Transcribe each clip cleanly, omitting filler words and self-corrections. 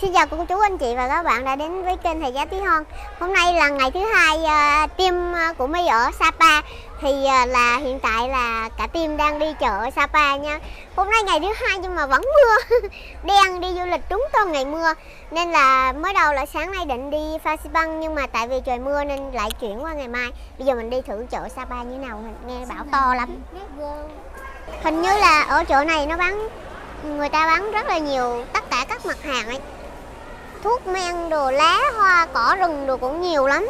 Xin chào cô chú anh chị và các bạn đã đến với kênh Thầy Giáo Tí Hon. Hôm nay là ngày thứ hai team của My ở Sapa. Thì là hiện tại là cả team đang đi chợ Sapa nha. Hôm nay ngày thứ hai nhưng mà vẫn mưa. Đen, đi du lịch trúng toàn ngày mưa. Nên là mới đầu là sáng nay định đi Fansipan nhưng mà tại vì trời mưa nên lại chuyển qua ngày mai. Bây giờ mình đi thử chợ Sapa như nào, mình nghe bảo to lắm. Hình như là ở chợ này nó bán, người ta bán rất là nhiều tất cả các mặt hàng ấy. Thuốc men, đồ lá, hoa, cỏ rừng, đồ cũng nhiều lắm.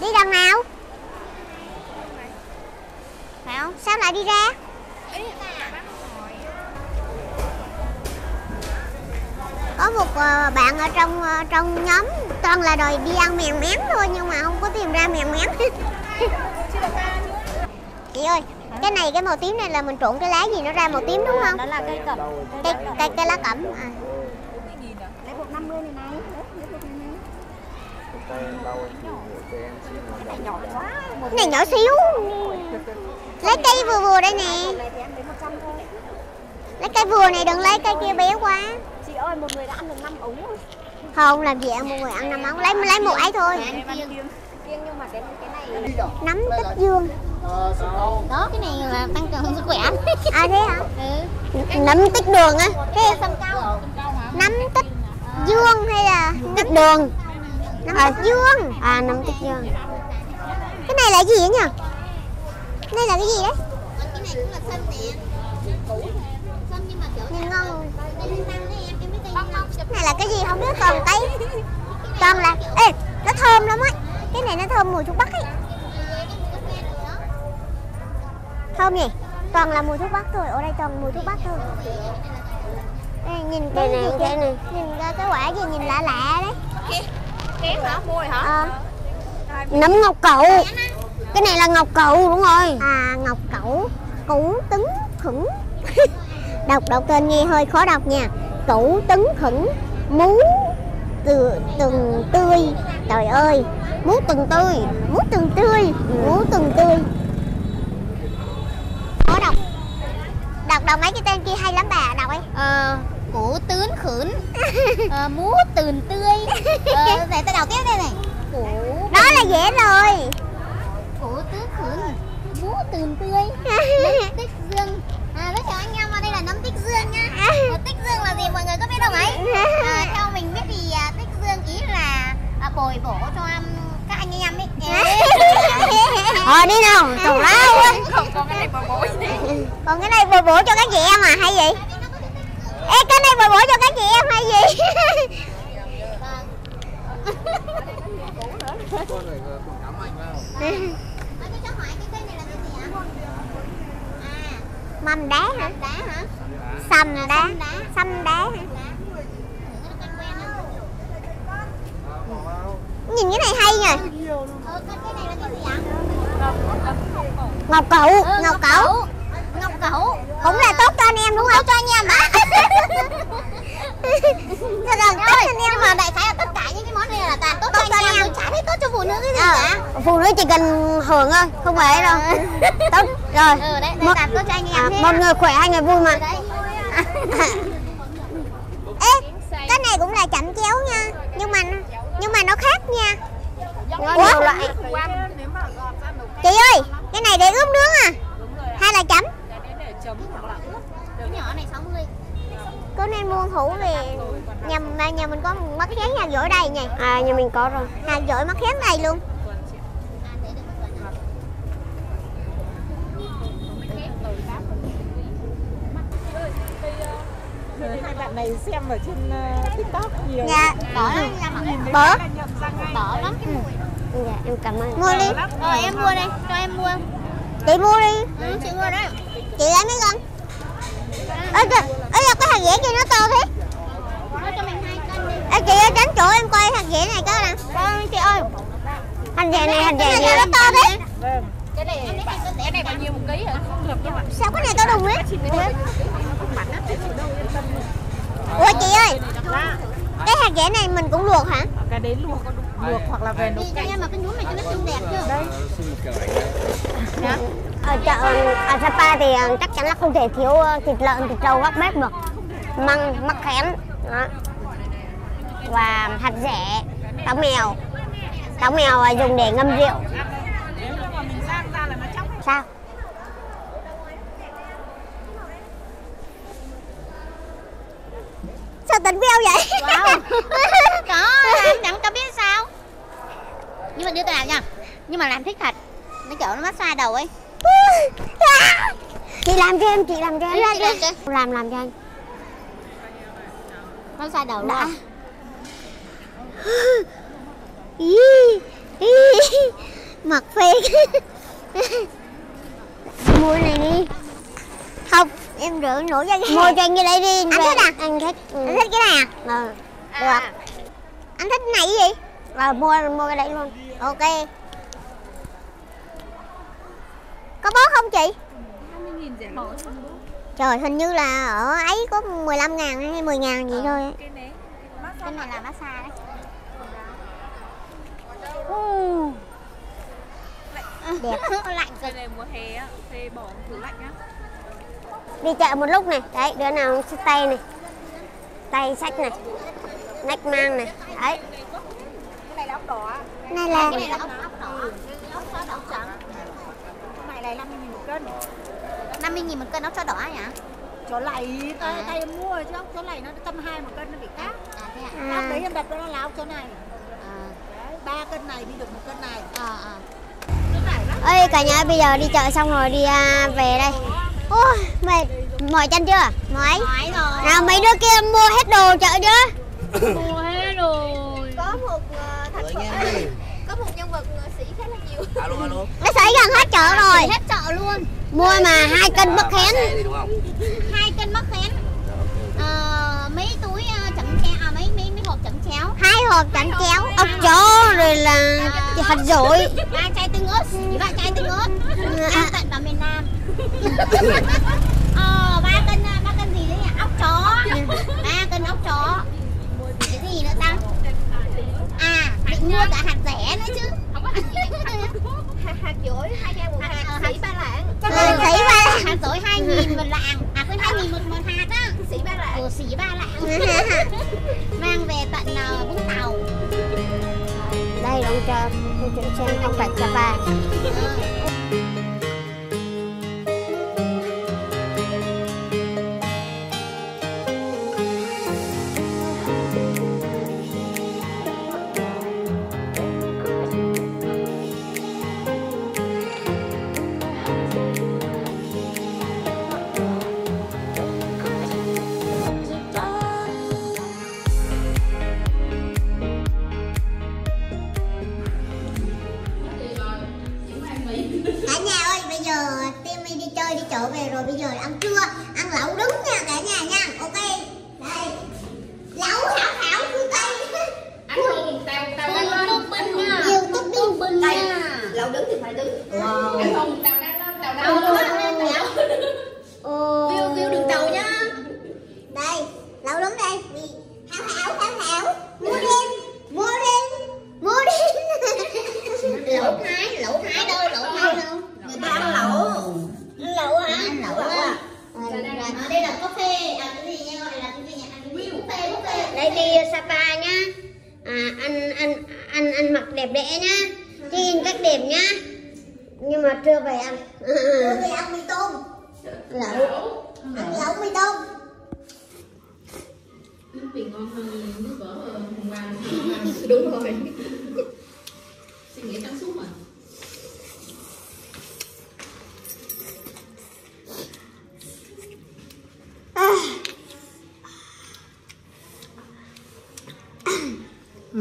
Đi đằng nào? Phải không? Sao lại đi ra? Có một bạn ở trong nhóm toàn là đòi đi ăn mèn mén thôi nhưng mà không có tìm ra mèn mén. Chị ơi, cái này, cái màu tím này là mình trộn cái lá gì nó ra màu tím đúng không? Đó là cây cẩm. Cây lá cẩm à. Cái này nhỏ xíu. Lấy cây vừa vừa đây nè. Lấy cây vừa này, đừng lấy cây kia bé quá. Chị ơi, một người đã ăn được 5 ống rồi. Không, làm gì ăn một người ăn 5 ống. Lấy một ấy thôi. Nấm tích dương. Đó, cái này là tăng cường sức khỏe. À thế hả? Nấm tích đường á. Thế nấm tích dương hay là nấm đường? Nấm tích dương. À, nấm tích dương. Cái này là gì vậy nhỉ? Đây là cái gì đấy? Cái này cũng là sâm nè. Sâm nhưng mà kiểu nhìn ngon. Cái này là cái gì không biết, toàn cái toàn là, ê, nó thơm lắm ấy. Cái này nó thơm mùi thuốc bắc ấy. Thơm gì? Toàn là mùi thuốc bắc thôi, ở đây toàn mùi thuốc bắc thôi. Ê, nhìn cái này, gì kìa, cái này. Nhìn cái quả gì nhìn lạ lạ đấy. Kén hả? Mùi hả? Nấm ngọc cẩu. Cái này là ngọc cẩu đúng rồi. À, ngọc cẩu, củ tứng khửng. Đọc tên nghe hơi khó đọc nha. Củ tứng khửng, mú từng tươi. Trời ơi, mú từng tươi, mú từng tươi, mú từng tươi. Khó đọc. Đọc mấy cái tên kia hay lắm bà, đọc ấy. Củ tướng khửng, mú từng tươi. Để ta đọc tiếp đây này. Củ... Đó là dễ rồi. Củ tứ khửng, mú tường tươi, nấm tích dương. À, biết chào anh em, đây là nấm tích dương nhá. Tích dương là gì mọi người có biết không ấy? Theo mình biết thì tích dương ý là bồi bổ cho các anh em ấy. Đi nào, tào lao á. Còn cái này bồi bổ gì đấy? Còn cái này bồi bổ cho các chị em à hay gì? Ê, cái này bồi bổ cho các chị em hay gì? Mầm đá hả? Sầm đá, sâm đá hả? Nhìn cái này hay nhỉ? Ngọc cẩu, ngọc cẩu, ngọc cẩu cũng là tốt cho anh em đúng không? Cho anh em hả? Mà đại khái là tất cả những cái món này là toàn tốt cho anh em, chả thấy tốt cho phụ nữ cái gì cả. Phụ nữ chỉ cần hưởng thôi, không phải đâu. Tốt rồi. Ừ, đấy, toàn tốt cho anh em. Một người khỏe, hai người vui mà. Ê, cái này cũng là chẩm chéo nha, nhưng mà nó khác nha. Ủa? Chị ơi, cái này để ướp nướng à? Hay là chấm? Nhỏ này 60. Có nên mua thủ về nhà mình có mắt khén hạt dổi đây nhỉ? À, nhà mình có rồi. Hạt dổi mắt khén này luôn. Hai bạn này xem ở trên TikTok nhiều. Dạ, bỏ lắm. Bỏ lắm cái mùi. Dạ, em cảm ơn. Mua đi. Rồi em mua đây, cho em mua. Chị mua đi. Chị mua đó. Chị lấy mấy con? Ê kìa, cái hạt dẻ kia nó to thế. Nó cho mình 2 cân đi. Ê chị ơi, tránh chỗ em coi hạt dẻ này coi nè. Vâng chị ơi. Hạt dẻ này nó to thế. Vâng. Cái này bao nhiêu 1 kg hả? Không được đâu ạ. Sao cái này tao đùng hết. Ủa chị ơi, cái hạt dẻ này mình cũng luộc hả? Cái đấy luộc hoặc là về nấu canh. Mà cái nhúm này cho nó trông đẹp chứ. Đây. Ở chợ ở Sapa thì chắc chắn là không thể thiếu thịt lợn, thịt trâu góc bếp được. Măng, mắc khén. Đó. và hạt rẻ, táo mèo. Táo mèo dùng để ngâm rượu. Sao? Sao tính với ông vậy? Wow. Có, em chẳng có biết sao. Nhưng mà đưa tôi làm nha. Nhưng mà làm thích thật. Nó kiểu nó massage đầu ấy. Chị làm cho em, chị làm cho em. Làm cho anh. Massage đầu luôn. Đã. Mặc phê. Mua này đi. Không, em rửa nổi ra cái. Mua cho anh cái đấy đi. Anh thích à? Anh thích. Ừ. Anh thích cái này à? Ừ. Được. À. Anh thích cái này cái gì? Rồi mua cái đấy luôn. Ok. Có bó không chị? 20.000 rẻ bỏ. Trời, hình như là ở ấy có 15.000 hay 10.000 gì thôi. Cái này là massage đấy. Đẹp. Lạnh cực. Này mùa hè á, phê bỏ thử lạnh á. Đi chợ một lúc này, đấy, đứa nào xách tay này. Tay sách này. Nách mang này. Đấy. Cái này là ốc đỏ. Này là cái này là ốc đỏ. Ốc đỏ trắng. Cái này là 50.000 một cân. 50.000 một cân ốc chó đỏ hả? Chó lầy, tay em mua chứ ốc chó lầy nó 120 một cân nó bị khác. À thế ạ. Ốc đấy em đặt nó là ốc chó này. Đấy, 3 cân này đi được một cân này. Ơi cả nhà, bây giờ đi chợ xong rồi đi về đây. Ôi, mệt mỏi chân chưa? Mỏi. Mỏi rồi. Nào mấy đứa kia mua hết đồ chợ chưa? Mua hết rồi. Có một thành phẩm, có một nhân vật sĩ khá là nhiều. Alo alo. Nó sỉ gần hết chợ rồi. Hết chợ luôn. Mua mà 2 cân mắc khén. 2 cân mắc khén. Mấy túi chẩm chéo, mấy hộp chẩm chéo. 2 hộp chẩm chéo, ốc chó rồi là hạt dổi. 3 chai tương ớt, chỉ 3 chai tương ớt. Ăn tận vào miền Nam. 3 cân gì đấy nhỉ? Ốc chó. 3 cân ốc chó. Cái gì nữa ta? À, định mua cả hạt rẻ nữa chứ. Không có hạt gì. Hạt dổi 2 chai một hạt, sỉ 3 lạng. Hạt dổi 2.000 một lạng. À quên, 2.000 một hạt á. Sỉ 3 lạng. Sỉ 3 lạng. Mang về tận Vũng Tàu. Đây là khu chợ xem phong cảnh Sapa.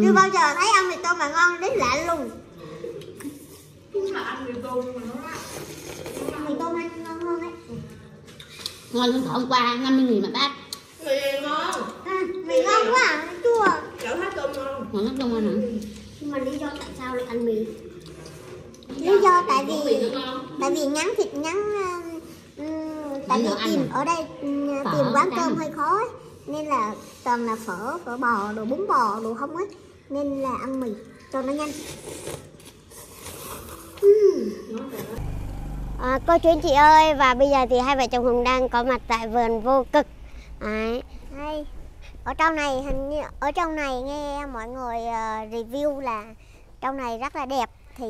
Chưa bao giờ thấy ăn mì tôm mà ngon đến lạ luôn. Ăn mì tôm mà nó ăn mì tôm ăn ngon hơn đấy. Ngon hơn hôm qua 50.000 mà bác. Mì ngon. À, mì ngon quá à, chua. Chảo hát tôm ngon. Ngon hát tôm ngon hả? Nhưng mà lý do tại sao lại ăn mì? Lý do tại vì nhắn thịt nhắn tại vì tìm ở đây tìm quán cơm hơi khó ấy. Nên là toàn là phở, phở bò, đồ bún bò, đồ không ấy. Nên là ăn mì cho nó nhanh. Cô chú anh chị ơi, và bây giờ thì hai vợ chồng Hùng đang có mặt tại vườn Vô Cực. Đấy. Ở trong này hình như ở trong này nghe mọi người review là trong này rất là đẹp, thì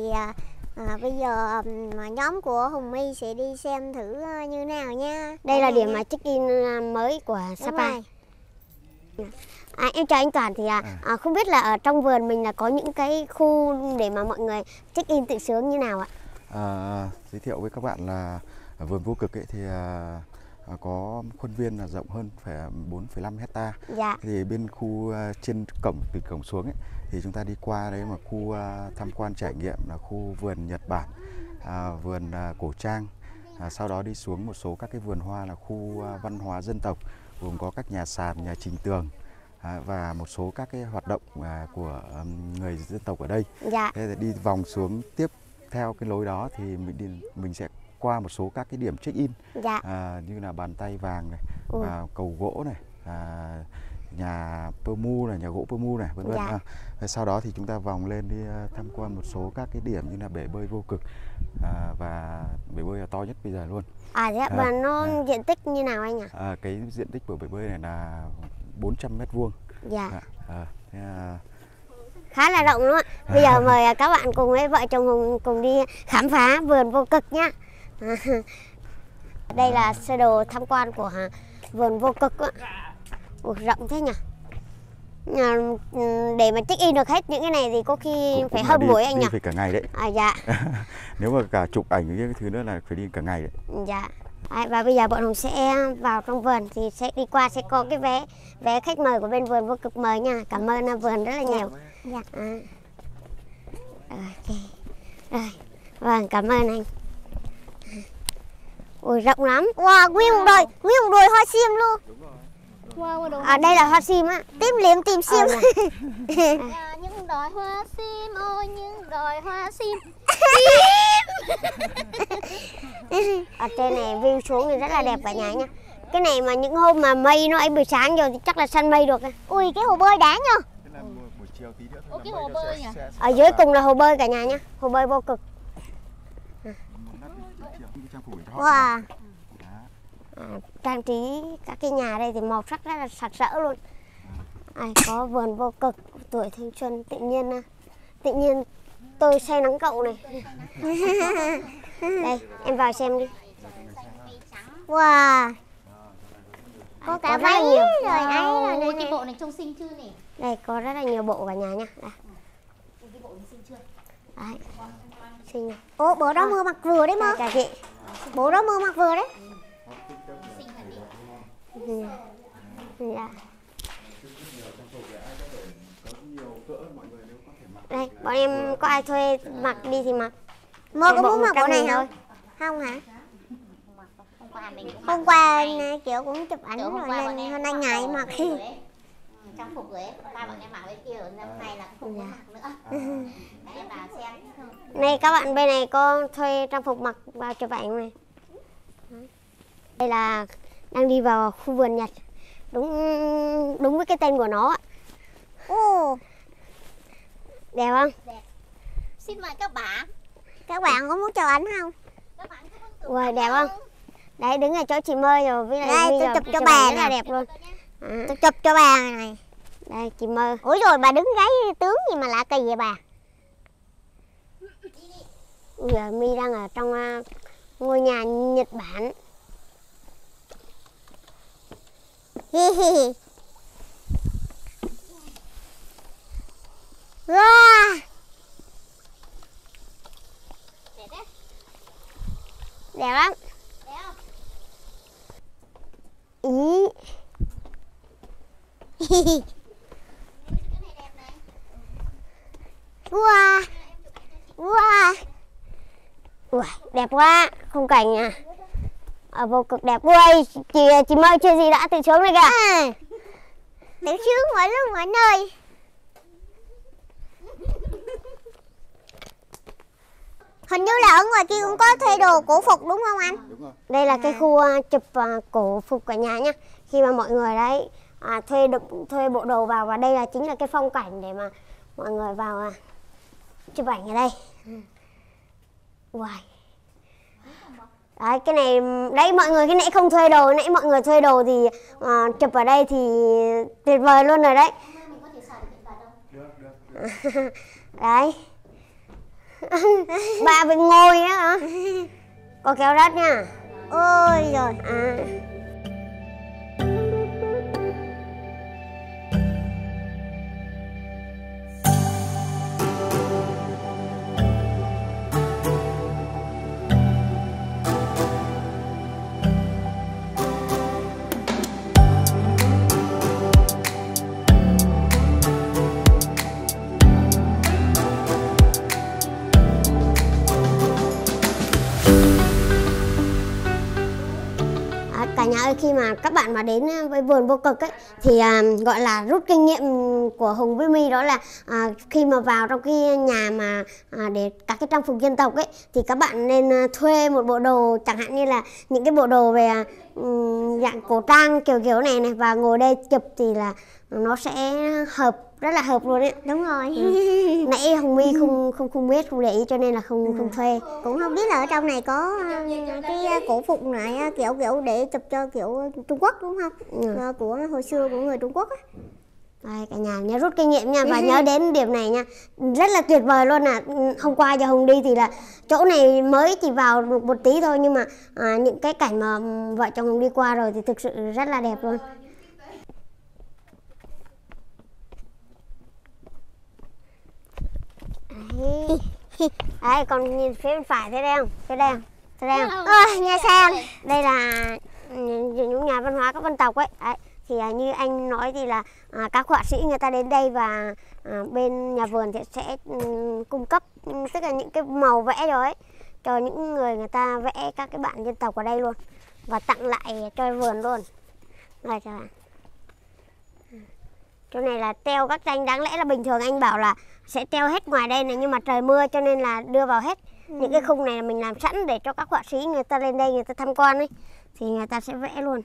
bây giờ nhóm của Hùng My sẽ đi xem thử như nào nha. Đây là điểm mà check-in mới của Sapa. Em chào anh Toàn. Thì không biết là ở trong vườn mình là có những cái khu để mà mọi người check-in tự sướng như nào ạ? Giới thiệu với các bạn là ở vườn Vô Cực ấy thì có khuôn viên là rộng hơn phải 4,5 hecta. Dạ. Thì bên khu trên cổng, từ cổng xuống ấy, thì chúng ta đi qua đấy mà khu tham quan trải nghiệm là khu vườn Nhật Bản, vườn cổ trang, sau đó đi xuống một số các cái vườn hoa là khu văn hóa dân tộc, gồm có các nhà sàn, nhà trình tường và một số các cái hoạt động của người dân tộc ở đây. Dạ. Thế thì đi vòng xuống tiếp theo cái lối đó thì mình sẽ qua một số các cái điểm check-in. Dạ. Như là bàn tay vàng này, cầu gỗ này, nhà pơ mu này, nhà gỗ pơ mu này, vân vân. Dạ. Sau đó thì chúng ta vòng lên đi tham quan một số các cái điểm như là bể bơi Vô Cực, và bể bơi là to nhất bây giờ luôn. Và nó diện tích như nào anh ạ? Cái diện tích của bể bơi này là 400 m². Dạ. Khá là rộng luôn. Bây giờ mời các bạn cùng với vợ chồng Hùng cùng đi khám phá vườn Vô Cực nhé. Đây là sơ đồ tham quan của vườn Vô Cực. Rộng thế nhỉ. Để mà check in được hết những cái này thì có khi phải hơn buổi anh nhỉ? Phải cả ngày đấy. Dạ. Nếu mà cả chụp ảnh với cái thứ nữa là phải đi cả ngày đấy. Dạ. Và bây giờ bọn Hùng sẽ vào trong vườn, thì sẽ đi qua sẽ có cái vé khách mời của bên vườn Vô Cực mời nha. Cảm ơn vườn rất là nhiều. Dạ. Ok. Rồi. Vâng, cảm ơn anh. Ôi rộng lắm. Wow, nguyên một đồi hoa sim luôn. Đúng rồi. Đây là hoa sim á, tím sim. Những đói hoa sim, ôi những đói hoa sim. Ở trên này view xuống thì rất là đẹp cả nhà nha. Cái này mà những hôm mà mây nó ấy buổi sáng rồi thì chắc là săn mây được. Ui cái hồ bơi đáng nhá. Buổi chiều tí nữa thôi. Cái hồ bơi nhỉ? Ở dưới cùng là hồ bơi cả nhà nha, hồ bơi Vô Cực. Wow. Trang trí các cái nhà đây thì màu sắc rất là sặc sỡ luôn. Có vườn Vô Cực, tuổi thanh xuân tự nhiên tôi say nắng cậu này. Đây em vào xem đi. Wow, có cả váy rồi ấy rồi. Cái bộ này trông xinh chưa nhỉ? Đây có rất là nhiều bộ cả nhà nha. Cái bộ này xinh chưa? Xinh này. Ô bố đó mưa mặc vừa đấy mà. Bố đó mưa mặc vừa đấy. Đây, bọn em có ai thuê mặc đi thì mặc. Mơ có muốn mặc bộ này không? Không hả? Hôm qua kiểu cũng chụp ảnh rồi nên hôm nay ngày mặc. Trang phục rồi ấy, ba bọn em mặc bên kia rồi, năm nay là không muốn mặc nữa. Em vào xem. Này các bạn bên này có thuê trang phục mặc vào chụp ảnh này. Đây là đang đi vào khu vườn Nhật, đúng với cái tên của nó. Đẹp không? Đẹp. Xin mời các bạn. Các bạn có muốn chụp ảnh không? Các bạn có muốn chụp ảnh đẹp không? Đấy đứng ở chỗ chị Mơ rồi. Đây tôi chụp cho bà rất là đẹp luôn. Tôi chụp cho bà này. Đây chị Mơ. Ủa rồi bà đứng gáy tướng gì mà lạ kỳ vậy bà? Giờ My đang ở trong ngôi nhà Nhật Bản. Wow. Đẹp đấy. Đẹp lắm. Đẹp không? Ý. Wow. Wow. Ui, đẹp quá, khung cảnh à. Vô Cực đẹp. Ui, chị Mơ chơi gì đã tự sướng đây kìa. Tự sướng mọi lúc mọi nơi. Hình như là ở ngoài kia cũng có thuê đồ cổ phục đúng không anh? Đúng rồi. Đây là cái khu chụp cổ phục cả nhà nha. Khi mà mọi người đấy thuê bộ đồ vào, và đây là chính là cái phong cảnh để mà mọi người vào chụp ảnh ở đây. Wow. Đấy, cái này đấy mọi người, cái nãy không thuê đồ, nãy mọi người thuê đồ thì chụp ở đây thì tuyệt vời luôn rồi đấy. Mình có thể xài được điện thoại đâu. Được. Đấy. Bà bị ngồi đó hả? Có kéo đất nha. Ôi giời. À. Khi mà các bạn mà đến với Vườn Vô Cực ấy, thì gọi là rút kinh nghiệm của Hùng với My đó là khi mà vào trong cái nhà mà để các cái trang phục dân tộc ấy thì các bạn nên thuê một bộ đồ, chẳng hạn như là những cái bộ đồ về dạng cổ trang kiểu này này, và ngồi đây chụp thì là nó sẽ hợp, rất là hợp luôn đấy. Đúng rồi. Ừ. Nãy Hồng My không biết, không để ý cho nên là không thuê. Cũng không biết là ở trong này có cái cổ phục này kiểu để chụp cho kiểu Trung Quốc đúng không? Ừ. Của hồi xưa của người Trung Quốc á. Đây, cả nhà nhớ rút kinh nghiệm nha, và nhớ đến điểm này nha, rất là tuyệt vời luôn à. Hôm qua giờ Hồng đi thì là chỗ này mới chỉ vào một tí thôi, nhưng mà những cái cảnh mà vợ chồng Hồng đi qua rồi thì thực sự rất là đẹp luôn. Đấy, còn nhìn phía bên phải thế đây không? Thế đây không? Thế đây không? Nha Sang. Đây là những nhà văn hóa các dân tộc ấy. Đấy, thì như anh nói thì là các họa sĩ người ta đến đây và bên nhà vườn thì sẽ cung cấp tất cả những cái màu vẽ rồi ấy cho những người ta vẽ các cái bạn dân tộc ở đây luôn, và tặng lại cho vườn luôn. Rồi các bạn. Chỗ này là treo các tranh, đáng lẽ là bình thường anh bảo là sẽ treo hết ngoài đây này, nhưng mà trời mưa cho nên là đưa vào hết. Những cái khung này là mình làm sẵn để cho các họa sĩ người ta lên đây người ta tham quan ấy, thì người ta sẽ vẽ luôn,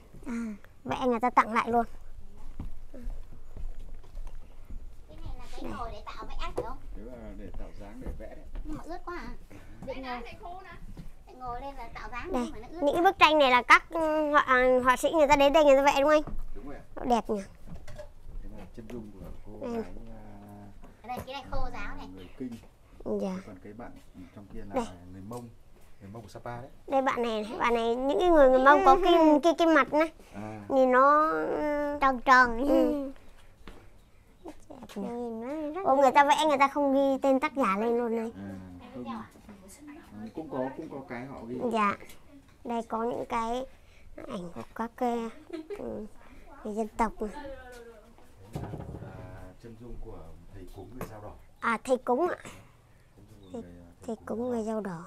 vẽ người ta tặng lại luôn. Cái này là cái nồi để tạo vẽ phải không? Đúng là để tạo dáng để vẽ đấy. Nhưng mà ướt quá à? Định ngồi đây là tạo dáng nhưng mà nó ướt. Những cái bức tranh này là các họa sĩ người ta đến đây người ta vẽ đúng không anh? Đúng rồi. Đẹp nhỉ. Chân dung của cô gái cái này khô giáo này, người Kinh. Dạ. Còn cái bạn trong kia là đây, người Mông, của Sapa đấy. Đây bạn này những cái người Mông có cái mặt này, nhìn nó tròn tròn. Ồ, người ta vẽ người ta không ghi tên tác giả lên luôn này. Cũng có cái họ ghi. Dạ. Đây có những cái ảnh của các cái dân tộc này. Chân dung của thầy cúng người dao đỏ. À, thầy cúng ạ. Thầy cúng người dao đỏ.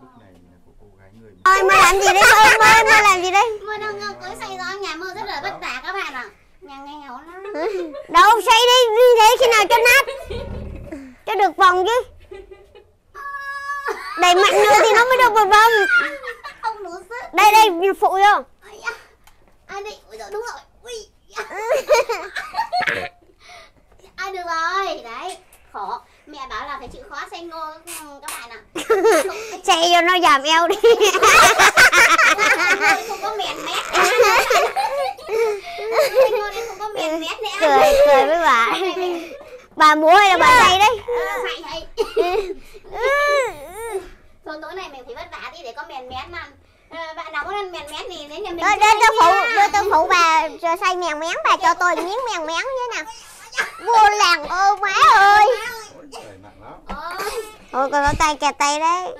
Bức này của cô gái người. Ôi, mơ làm gì đấy? Mơ làm gì đấy? Mơ đâu ngờ cưới xây rồi, nhà mơ rất là vất vả các bạn ạ. Nhà nghe ngấu lắm. Đâu xây đi, như thế khi nào cho nát. Cho được vòng chứ. Đẩy mạnh nữa thì nó mới được một vòng. Không đủ sức. Đây, phụ vô. Ai đi? Ui giời, đúng rồi. Ui. Ai được rồi đấy, khổ mẹ bảo là phải chịu khó xây ngô các bạn ạ. Xây cho nó giảm eo đi. Không có mẹn mét. Xây ngô đây không có mẹn mét nữa. Cười với bà. Bà múa hay là bà xây đấy? Xây thầy. Thôi tối nay mình phải vất vả đi để có mẹn mét mà. Bạn nào muốn ăn mèn mén thì đến nhà mình. Đưa tôi phụ bà xay mèn mén, bà cho tôi miếng mèn mén thế nào. Vô làng ô má ơi. Ôi còn có tay kẹt tay đấy.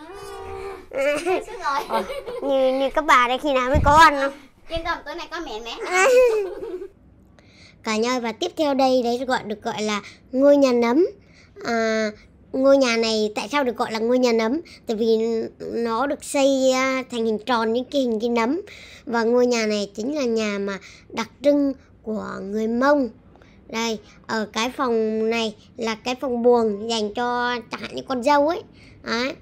Như các bà đây khi nào mới có ăn không? Yên tâm tối nay có mèn mén. Cả nhà ơi, và tiếp theo đây đấy được gọi là ngôi nhà nấm. Ngôi nhà này tại sao được gọi là ngôi nhà nấm? Tại vì nó được xây thành hình tròn những cái hình cái nấm. Và ngôi nhà này chính là nhà mà đặc trưng của người Mông. Đây, ở cái phòng này là cái phòng buồng dành cho chẳng hạn như con dâu ấy. Đấy,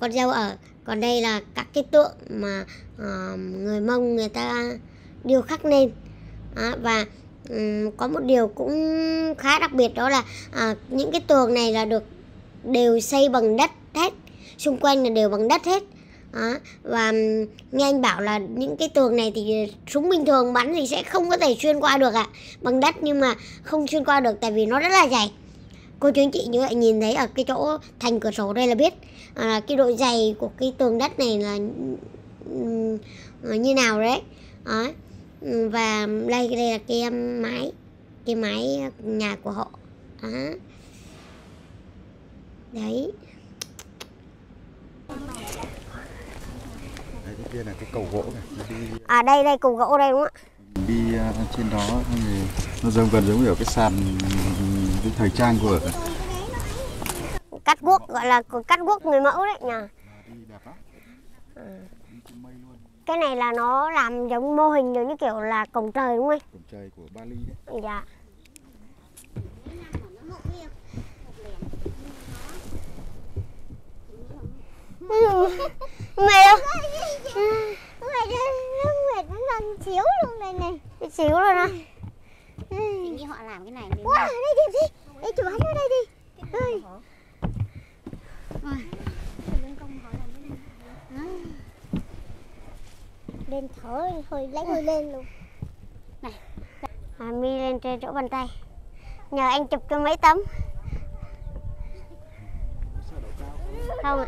con dâu ở. Còn đây là các cái tượng mà người Mông người ta điêu khắc lên. Đấy, và có một điều cũng khá đặc biệt đó là những cái tường này là được đều xây bằng đất hết, xung quanh là đều bằng đất hết. Đó. Và nghe anh bảo là những cái tường này thì súng bình thường bắn thì sẽ không có thể xuyên qua được ạ. Bằng đất nhưng mà không xuyên qua được tại vì nó rất là dày. Cô chú anh chị như vậy nhìn thấy ở cái chỗ thành cửa sổ đây là biết cái độ dày của cái tường đất này là như nào đấy. Đó. Và đây là cái mái nhà của họ. Đó. Đấy. Đây là cái cầu gỗ này. À đây cầu gỗ đây đúng không ạ? Đi trên đó thì nó gần giống kiểu cái sàn cái thời trang của cắt guốc, gọi là cắt guốc người mẫu đấy nhỉ. Cái này là nó làm giống mô hình giống như kiểu là cổng trời đúng không anh? Cổng trời của Bali đấy. Dạ. Mệt không? Mệt nó gần xíu luôn này này. Xíu rồi đó. Như họ làm cái này. Wow, đây đi đi. Đây chụp ảnh ở đây đi. Ơi. Lên thở hơi lấy người lên luôn. Này. Mi lên trên chỗ bàn tay. Nhờ anh chụp cho mấy tấm. Không ạ.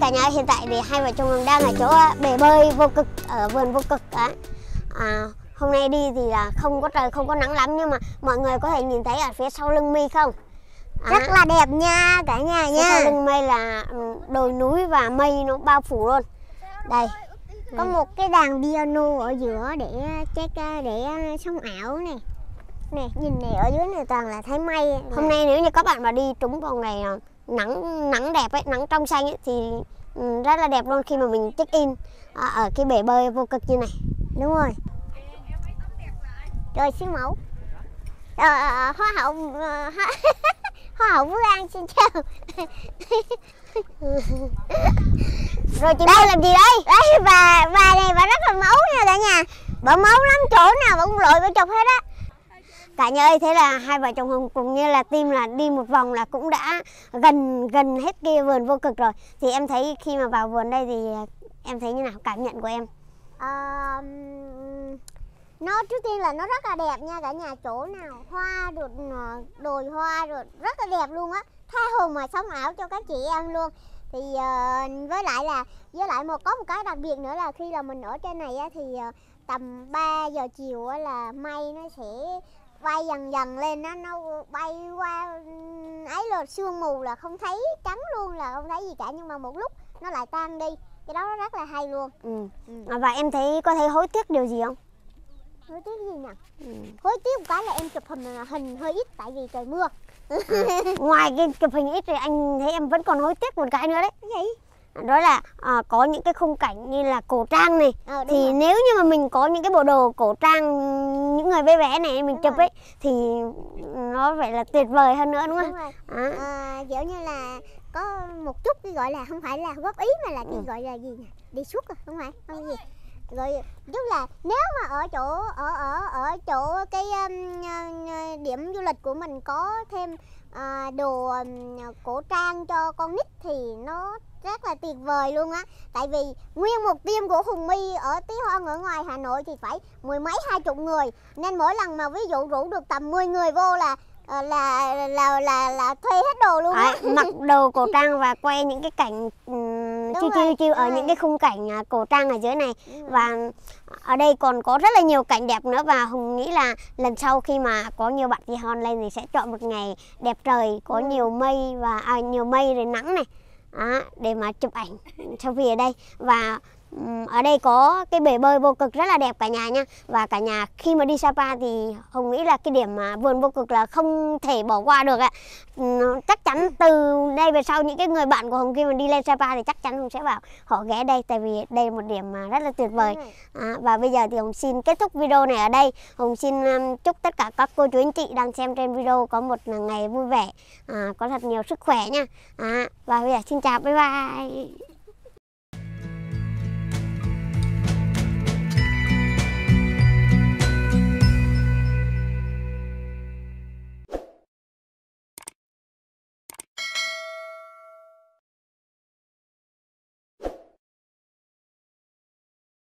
Cả nhà hiện tại thì hai vợ chồng đang ở chỗ bể bơi Vô Cực ở vườn Vô Cực đấy. Hôm nay đi thì là không có trời, không có nắng lắm nhưng mà mọi người có thể nhìn thấy ở phía sau lưng My không? Rất là đẹp nha cả nhà nha. Phía sau lưng My là đồi núi và mây nó bao phủ luôn. Đây. Có một cái đàn piano ở giữa để check để sống ảo này. Nè, nhìn này ở dưới này toàn là thấy mây. Hôm nay nếu như các bạn mà đi trúng vào ngày nắng đẹp ấy, nắng trong xanh ấy, thì rất là đẹp luôn khi mà mình check in ở cái bể bơi Vô Cực như này. Đúng rồi. Rồi siêu mẫu. Hoa hậu Vũ Lan xin chào. Rồi chị đây làm gì đây? Đấy bà này bà rất là mẫu nha cả nhà. Bà mẫu lắm, chỗ nào bà cũng lội bà chụp hết á. Cả nhà ơi, thế là hai vợ chồng Hùng cũng như là team là đi một vòng là cũng đã gần hết kia vườn Vô Cực rồi. Thì em thấy khi mà vào vườn đây thì em thấy như nào, cảm nhận của em? Nó trước tiên là nó rất là đẹp nha cả nhà, chỗ nào hoa rồi đồi hoa rồi rất là đẹp luôn á, tha hồ mà sống ảo cho các chị em luôn. Thì với lại có một cái đặc biệt nữa là khi là mình ở trên này á, thì tầm 3 giờ chiều á, là mây nó sẽ bay dần lên, nó bay qua ấy là sương mù là không thấy trắng luôn, là không thấy gì cả, nhưng mà một lúc nó lại tan đi, cái đó rất là hay luôn. Và em thấy có thấy hối tiếc điều gì không? Hối tiếc gì nào? Hối tiếc một cái là em chụp hình hơi ít tại vì trời mưa. Ngoài cái chụp hình ít thì anh thấy em vẫn còn hối tiếc một cái nữa đấy. Cái gì? Đó là có những cái khung cảnh như là cổ trang này thì rồi. Nếu như mà mình có những cái bộ đồ cổ trang những người vẽ này mình chụp ấy thì nó phải là tuyệt vời hơn nữa đúng không? Kiểu như là có một chút cái gọi là không phải là góp ý mà là cái gọi là gì nhỉ? Đi suốt rồi, không phải không gì rồi, tức là nếu mà ở chỗ ở chỗ cái điểm du lịch của mình có thêm đồ cổ trang cho con nít thì nó rất là tuyệt vời luôn á. Tại vì nguyên một team của Hùng My ở Tí Hon ở ngoài Hà Nội thì phải 10 mấy 20 người, nên mỗi lần mà ví dụ rủ được tầm 10 người vô là thuê hết đồ luôn á, mặc đồ cổ trang và quay những cái cảnh chiêu ở những cái khung cảnh cổ trang ở dưới này. Và ở đây còn có rất là nhiều cảnh đẹp nữa, và Hùng nghĩ là lần sau khi mà có nhiều bạn Tí Hon lên thì sẽ chọn một ngày đẹp trời có nhiều mây và nhiều mây rồi nắng này. Để mà chụp ảnh sau vì ở đây. Và Ở đây có cái bể bơi Vô Cực rất là đẹp cả nhà nha. Và cả nhà khi mà đi Sapa thì Hồng nghĩ là cái điểm mà vườn Vô Cực là không thể bỏ qua được ạ. Chắc chắn từ đây về sau những cái người bạn của Hồng khi mà đi lên Sapa thì chắc chắn Hồng sẽ bảo họ ghé đây, tại vì đây là một điểm mà rất là tuyệt vời. Và bây giờ thì Hồng xin kết thúc video này ở đây. Hồng xin chúc tất cả các cô chú anh chị đang xem trên video có một ngày vui vẻ, có thật nhiều sức khỏe nha. Và bây giờ xin chào, bye bye.